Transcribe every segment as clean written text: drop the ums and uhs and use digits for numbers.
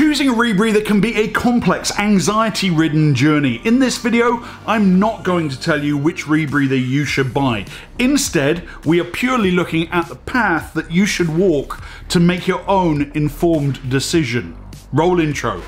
Choosing a rebreather can be a complex, anxiety-ridden journey. In this video, I'm not going to tell you which rebreather you should buy. Instead, we are purely looking at the path that you should walk to make your own informed decision. Roll intro.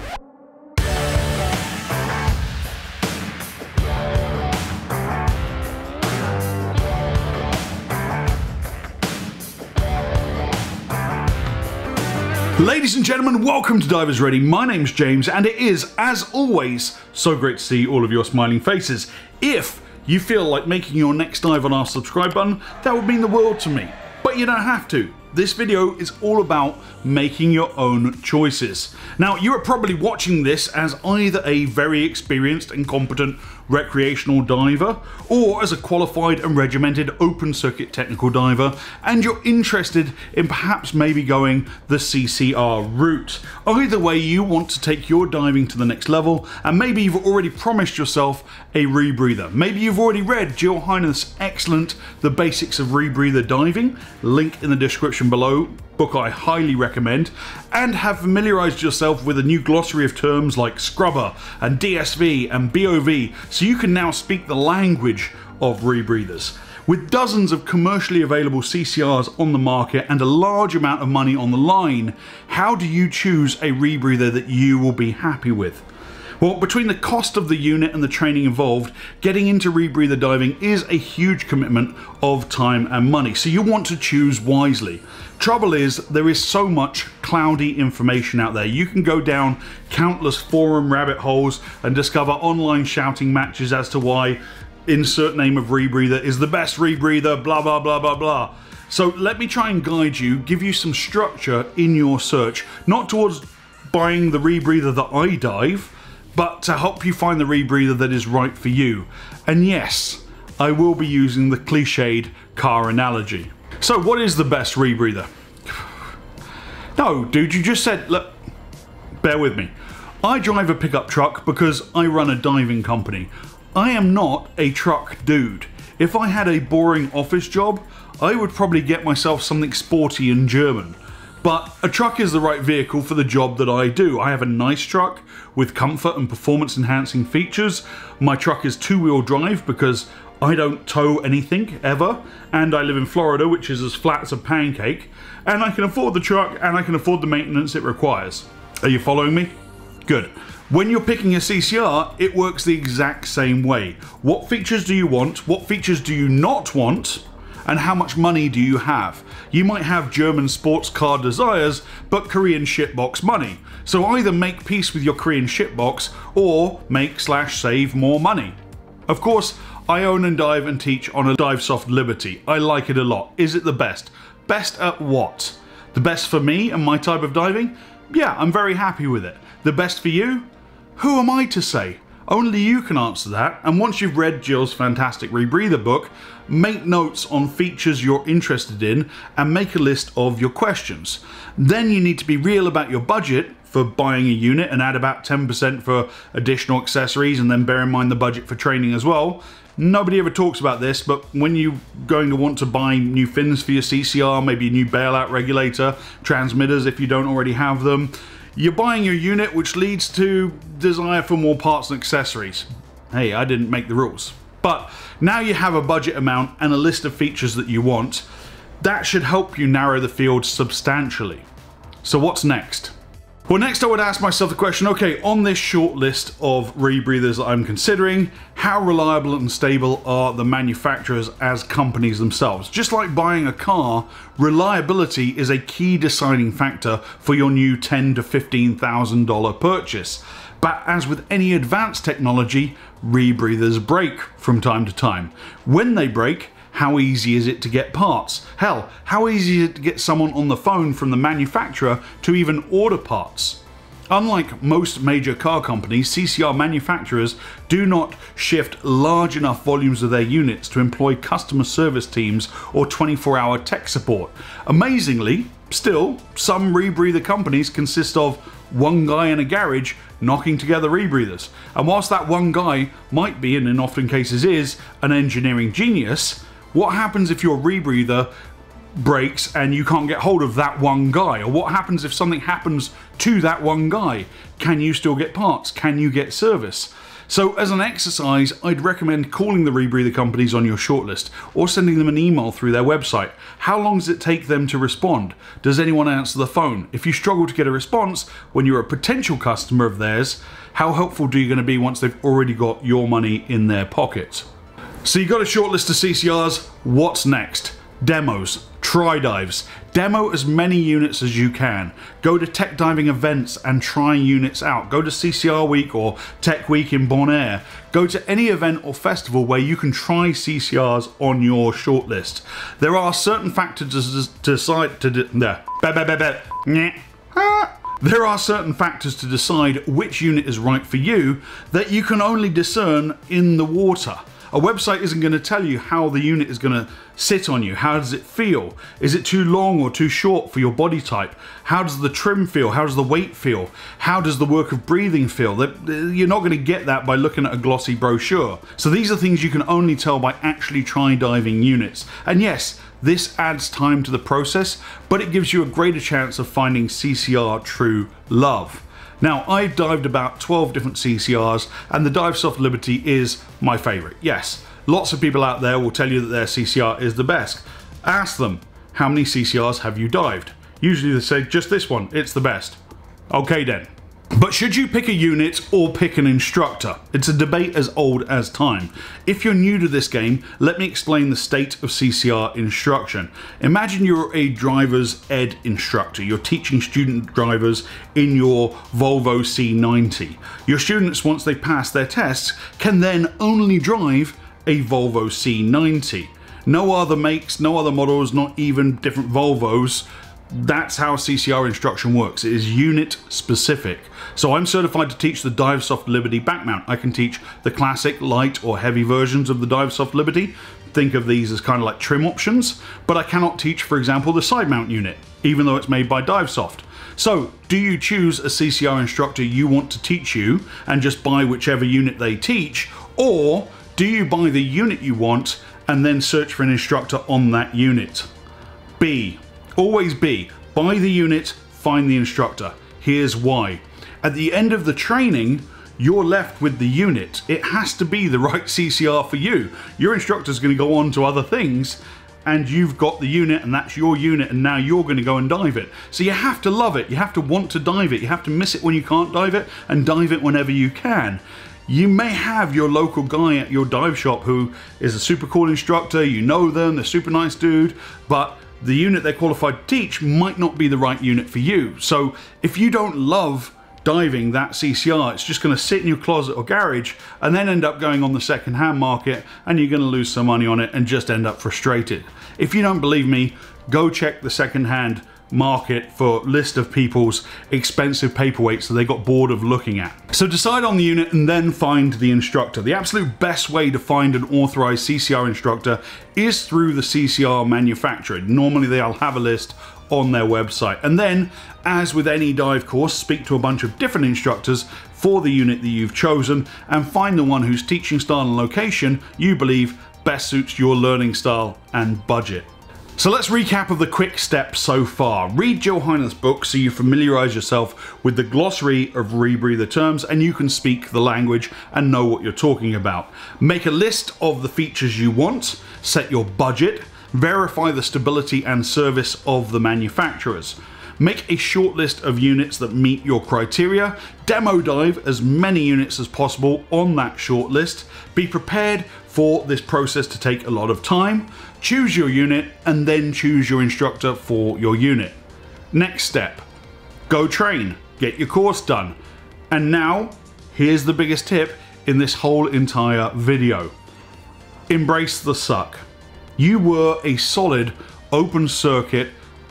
Ladies and gentlemen, welcome to Divers Ready. My name's James, and it is, as always, so great to see all of your smiling faces. If you feel like making your next dive on our subscribe button, that would mean the world to me. But you don't have to. This video is all about making your own choices. Now, you are probably watching this as either a very experienced and competent recreational diver, or as a qualified and regimented open circuit technical diver, and you're interested in perhaps maybe going the CCR route. Either way, you want to take your diving to the next level, and maybe you've already promised yourself a rebreather. Maybe you've already read Jill Heinerth's excellent The Basics of Rebreather Diving, link in the description below, book I highly recommend, and have familiarized yourself with a new glossary of terms like scrubber and DSV and BOV, so you can now speak the language of rebreathers. With dozens of commercially available CCRs on the market and a large amount of money on the line, how do you choose a rebreather that you will be happy with? Well, between the cost of the unit and the training involved, getting into rebreather diving is a huge commitment of time and money, so you want to choose wisely. Trouble is, there is so much cloudy information out there. You can go down countless forum rabbit holes and discover online shouting matches as to why insert name of rebreather is the best rebreather, blah, blah, blah, blah, blah. So let me try and guide you, give you some structure in your search, not towards buying the rebreather that I dive, but to help you find the rebreather that is right for you. And yes, I will be using the cliched car analogy. So what is the best rebreather? No, dude, you just said, look, bear with me. I drive a pickup truck because I run a diving company. I am not a truck dude. If I had a boring office job, I would probably get myself something sporty and German. But a truck is the right vehicle for the job that I do. I have a nice truck with comfort and performance enhancing features. My truck is two-wheel drive because I don't tow anything ever, and I live in Florida, which is as flat as a pancake, and I can afford the truck and I can afford the maintenance it requires. Are you following me? Good. When you're picking a CCR, it works the exact same way. What features do you want? What features do you not want? And how much money do you have? You might have German sports car desires, but Korean shitbox money. So either make peace with your Korean shitbox or make/save more money. Of course, I own and dive and teach on a Divesoft Liberty. I like it a lot. Is it the best? Best at what? The best for me and my type of diving? Yeah, I'm very happy with it. The best for you? Who am I to say? Only you can answer that, and once you've read Jill's fantastic rebreather book, make notes on features you're interested in and make a list of your questions. Then you need to be real about your budget for buying a unit and add about 10% for additional accessories, and then bear in mind the budget for training as well. Nobody ever talks about this, but when you're going to want to buy new fins for your CCR, maybe a new bailout regulator, transmitters if you don't already have them, you're buying your unit, which leads to desire for more parts and accessories. Hey, I didn't make the rules. But now you have a budget amount and a list of features that you want. That should help you narrow the field substantially. So what's next? Well, next I would ask myself the question, okay, on this short list of rebreathers that I'm considering, how reliable and stable are the manufacturers as companies themselves? Just like buying a car, reliability is a key deciding factor for your new $10,000 to $15,000 purchase. But as with any advanced technology, rebreathers break from time to time. When they break, how easy is it to get parts? Hell, how easy is it to get someone on the phone from the manufacturer to even order parts? Unlike most major car companies, CCR manufacturers do not shift large enough volumes of their units to employ customer service teams or 24-hour tech support. Amazingly, still, some rebreather companies consist of one guy in a garage knocking together rebreathers. And whilst that one guy might be, and in often cases is, an engineering genius, what happens if your rebreather breaks and you can't get hold of that one guy? Or what happens if something happens to that one guy? Can you still get parts? Can you get service? So as an exercise, I'd recommend calling the rebreather companies on your shortlist or sending them an email through their website. How long does it take them to respond? Does anyone answer the phone? If you struggle to get a response when you're a potential customer of theirs, how helpful are you going to be once they've already got your money in their pocket? So you've got a shortlist of CCRs. What's next? Demos. Try dives. Demo as many units as you can. Go to tech diving events and try units out. Go to CCR Week or Tech Week in Bonaire. Go to any event or festival where you can try CCRs on your shortlist. There are certain factors to decide There are certain factors to decide which unit is right for you that you can only discern in the water. A website isn't going to tell you how the unit is going to sit on you. How does it feel? Is it too long or too short for your body type? How does the trim feel? How does the weight feel? How does the work of breathing feel? You're not going to get that by looking at a glossy brochure. So these are things you can only tell by actually try diving units. And yes, this adds time to the process, but it gives you a greater chance of finding CCR true love. Now, I've dived about 12 different CCRs, and the Divesoft Liberty is my favorite. Yes, lots of people out there will tell you that their CCR is the best. Ask them, how many CCRs have you dived? Usually they say, just this one, it's the best. Okay then. But should you pick a unit or pick an instructor? It's a debate as old as time. If you're new to this game, let me explain the state of CCR instruction. Imagine you're a driver's ed instructor. You're teaching student drivers in your Volvo C90. Your students, once they pass their tests, can then only drive a Volvo C90. No other makes, no other models, not even different Volvos. That's how CCR instruction works. It is unit specific. So I'm certified to teach the Divesoft Liberty back mount. I can teach the classic, light or heavy versions of the Divesoft Liberty. Think of these as kind of like trim options, but I cannot teach, for example, the side mount unit, even though it's made by Divesoft. So do you choose a CCR instructor you want to teach you and just buy whichever unit they teach, or do you buy the unit you want and then search for an instructor on that unit? B. Always be, buy the unit, find the instructor. Here's why. At the end of the training, you're left with the unit. It has to be the right CCR for you. Your instructor's going to go on to other things, and you've got the unit, and that's your unit, and now you're going to go and dive it. So you have to love it. You have to want to dive it. You have to miss it when you can't dive it, and dive it whenever you can. You may have your local guy at your dive shop who is a super cool instructor. You know them. They're super nice dude, but the unit they're qualified to teach might not be the right unit for you. So if you don't love diving that CCR, it's just going to sit in your closet or garage and then end up going on the second-hand market, and you're going to lose some money on it and just end up frustrated. If you don't believe me, go check the second-hand market for list of people's expensive paperweights that they got bored of looking at. So decide on the unit and then find the instructor. The absolute best way to find an authorized CCR instructor is through the CCR manufacturer. Normally they'll have a list on their website. And then, as with any dive course, speak to a bunch of different instructors for the unit that you've chosen and find the one whose teaching style and location you believe best suits your learning style and budget. So let's recap of the quick steps so far. Read Jill Heinerth's book so you familiarise yourself with the glossary of rebreather terms and you can speak the language and know what you're talking about. Make a list of the features you want, set your budget, verify the stability and service of the manufacturers. Make a short list of units that meet your criteria. Demo dive as many units as possible on that short list. Be prepared for this process to take a lot of time. Choose your unit and then choose your instructor for your unit. Next step, go train, get your course done. And now, here's the biggest tip in this whole entire video. Embrace the suck. You were a solid open circuit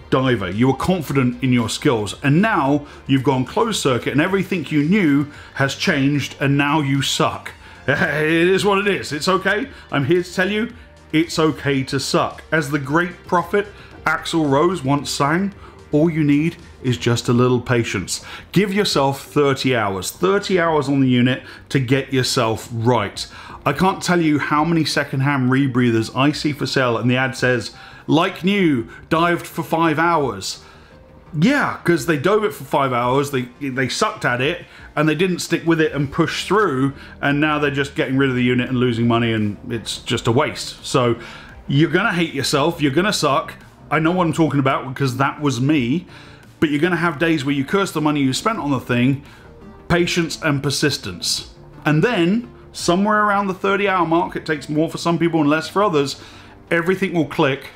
diver. You were confident in your skills, and now you've gone closed circuit and everything you knew has changed, and now you suck. It is what it is. It's okay. I'm here to tell you it's okay to suck. As the great prophet Axl Rose once sang, all you need is just a little patience. Give yourself 30 hours on the unit to get yourself right. I can't tell you how many secondhand rebreathers I see for sale and the ad says, like new, dived for 5 hours. Yeah, because they dove it for 5 hours, they sucked at it, and they didn't stick with it and push through, and now they're just getting rid of the unit and losing money, and it's just a waste. So you're gonna hate yourself, you're gonna suck. I know what I'm talking about because that was me, but you're gonna have days where you curse the money you spent on the thing. Patience and persistence. And then, somewhere around the 30-hour mark, it takes more for some people and less for others, everything will click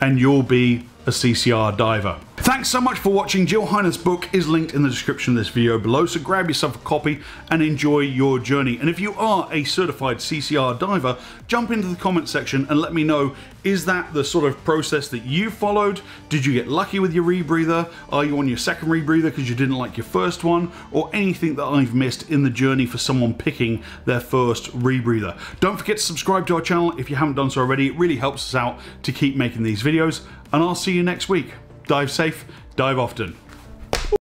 and you'll be a CCR diver. Thanks so much for watching. Jill Heinerth's book is linked in the description of this video below, so grab yourself a copy and enjoy your journey. And if you are a certified CCR diver, jump into the comment section and let me know, is that the sort of process that you followed? Did you get lucky with your rebreather? Are you on your second rebreather because you didn't like your first one? Or anything that I've missed in the journey for someone picking their first rebreather. Don't forget to subscribe to our channel if you haven't done so already. It really helps us out to keep making these videos. And I'll see you next week. Dive safe, dive often.